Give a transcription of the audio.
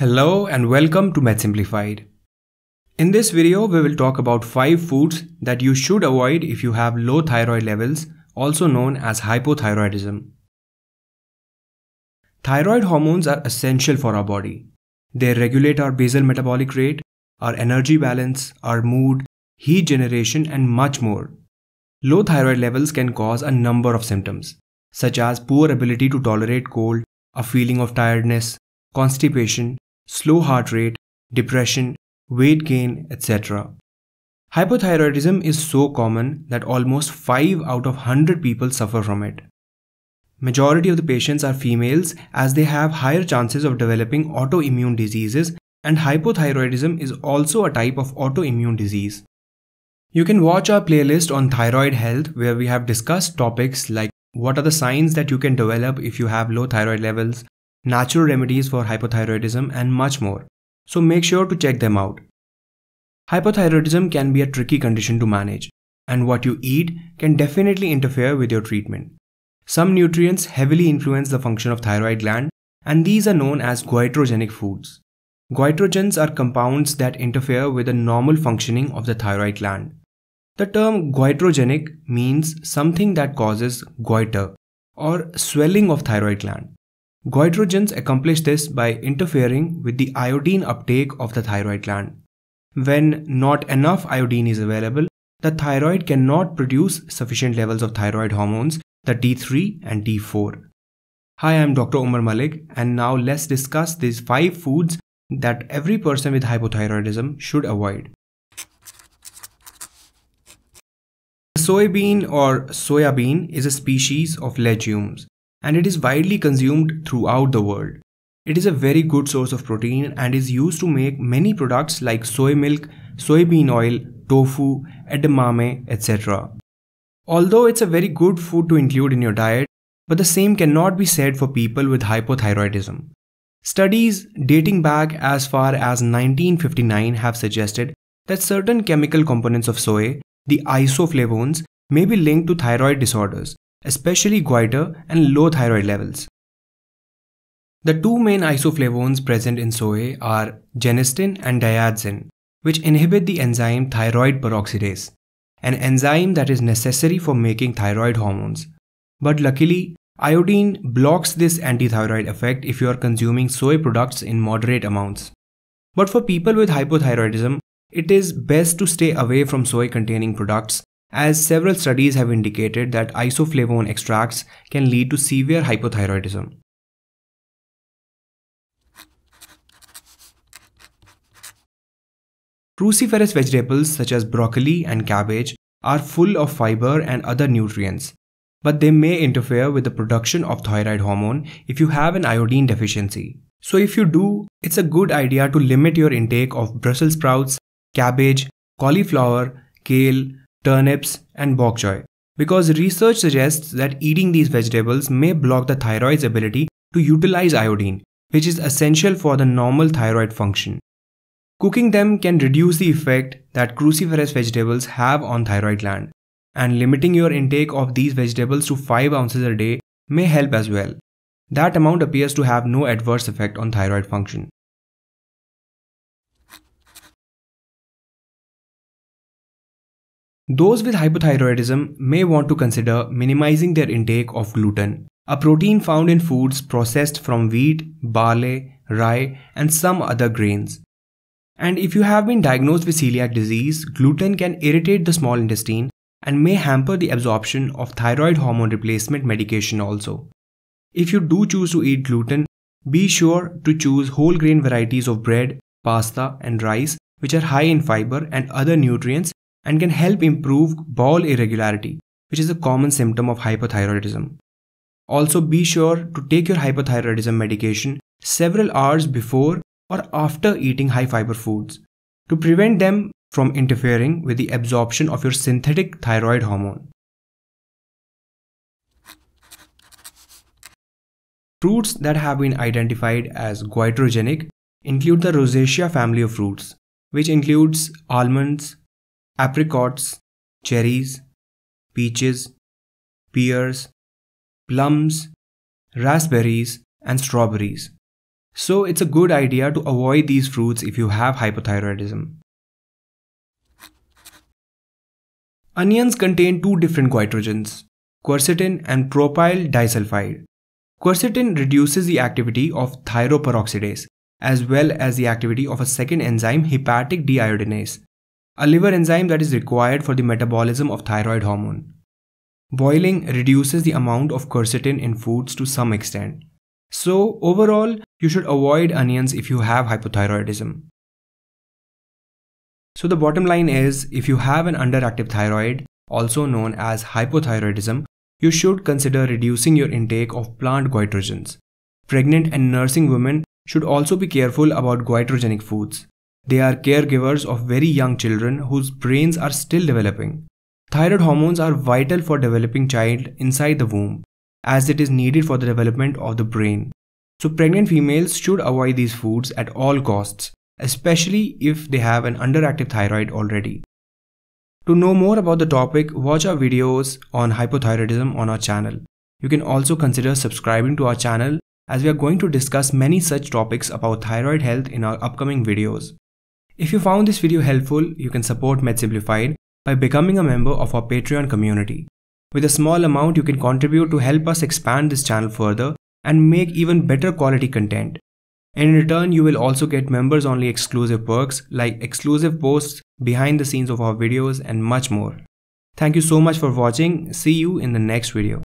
Hello and welcome to Med Simplified. In this video, we will talk about 5 foods that you should avoid if you have low thyroid levels, also known as hypothyroidism. Thyroid hormones are essential for our body. They regulate our basal metabolic rate, our energy balance, our mood, heat generation, and much more. Low thyroid levels can cause a number of symptoms, such as poor ability to tolerate cold, a feeling of tiredness, constipation, slow heart rate, depression, weight gain, etc. Hypothyroidism is so common that almost 5 out of 100 people suffer from it. Majority of the patients are females as they have higher chances of developing autoimmune diseases, and hypothyroidism is also a type of autoimmune disease. You can watch our playlist on thyroid health where we have discussed topics like what are the signs that you can develop if you have low thyroid levels, natural remedies for hypothyroidism, and much more, so make sure to check them out. Hypothyroidism can be a tricky condition to manage, and what you eat can definitely interfere with your treatment. Some nutrients heavily influence the function of thyroid gland, and these are known as goitrogenic foods. Goitrogens are compounds that interfere with the normal functioning of the thyroid gland. The term goitrogenic means something that causes goiter or swelling of thyroid gland. Goitrogens accomplish this by interfering with the iodine uptake of the thyroid gland. When not enough iodine is available, the thyroid cannot produce sufficient levels of thyroid hormones, the T3 and T4. Hi, I'm Dr. Umar Malik, and now let's discuss these 5 foods that every person with hypothyroidism should avoid. The soybean or soya bean is a species of legumes, and it is widely consumed throughout the world. It is a very good source of protein and is used to make many products like soy milk, soybean oil, tofu, edamame, etc. Although it's a very good food to include in your diet, but the same cannot be said for people with hypothyroidism. Studies dating back as far as 1959 have suggested that certain chemical components of soy, the isoflavones, may be linked to thyroid disorders, especially goiter and low thyroid levels. The 2 main isoflavones present in soy are genistein and daidzein, which inhibit the enzyme thyroid peroxidase, an enzyme that is necessary for making thyroid hormones. But luckily, iodine blocks this antithyroid effect if you are consuming soy products in moderate amounts. But for people with hypothyroidism, it is best to stay away from soy-containing products, as several studies have indicated that isoflavone extracts can lead to severe hypothyroidism. Cruciferous vegetables such as broccoli and cabbage are full of fiber and other nutrients, but they may interfere with the production of thyroid hormone if you have an iodine deficiency. So if you do, it's a good idea to limit your intake of Brussels sprouts, cabbage, cauliflower, kale, turnips, and bok choy, because research suggests that eating these vegetables may block the thyroid's ability to utilize iodine, which is essential for the normal thyroid function. Cooking them can reduce the effect that cruciferous vegetables have on thyroid gland, and limiting your intake of these vegetables to 5 ounces a day may help as well. That amount appears to have no adverse effect on thyroid function. Those with hypothyroidism may want to consider minimizing their intake of gluten, a protein found in foods processed from wheat, barley, rye, and some other grains. And if you have been diagnosed with celiac disease, gluten can irritate the small intestine and may hamper the absorption of thyroid hormone replacement medication also. If you do choose to eat gluten, be sure to choose whole grain varieties of bread, pasta, and rice, which are high in fiber and other nutrients and can help improve bowel irregularity, which is a common symptom of hypothyroidism. Also, be sure to take your hypothyroidism medication several hours before or after eating high-fiber foods to prevent them from interfering with the absorption of your synthetic thyroid hormone. Fruits that have been identified as goitrogenic include the Rosaceae family of fruits, which includes almonds, apricots, cherries, peaches, pears, plums, raspberries, and strawberries. So it's a good idea to avoid these fruits if you have hypothyroidism. Onions contain two different goitrogens, quercetin and propyl disulfide. Quercetin reduces the activity of thyroperoxidase as well as the activity of a second enzyme, hepatic deiodinase, a liver enzyme that is required for the metabolism of thyroid hormone. Boiling reduces the amount of quercetin in foods to some extent. So overall, you should avoid onions if you have hypothyroidism. So the bottom line is, if you have an underactive thyroid, also known as hypothyroidism, you should consider reducing your intake of plant goitrogens. Pregnant and nursing women should also be careful about goitrogenic foods. They are caregivers of very young children whose brains are still developing. Thyroid hormones are vital for developing child inside the womb, as it is needed for the development of the brain. So pregnant females should avoid these foods at all costs, especially if they have an underactive thyroid already. To know more about the topic, watch our videos on hypothyroidism on our channel. You can also consider subscribing to our channel as we are going to discuss many such topics about thyroid health in our upcoming videos. If you found this video helpful, you can support Med Simplified by becoming a member of our Patreon community. With a small amount, you can contribute to help us expand this channel further and make even better quality content. In return, you will also get members-only exclusive perks like exclusive posts, behind the scenes of our videos, and much more. Thank you so much for watching. See you in the next video.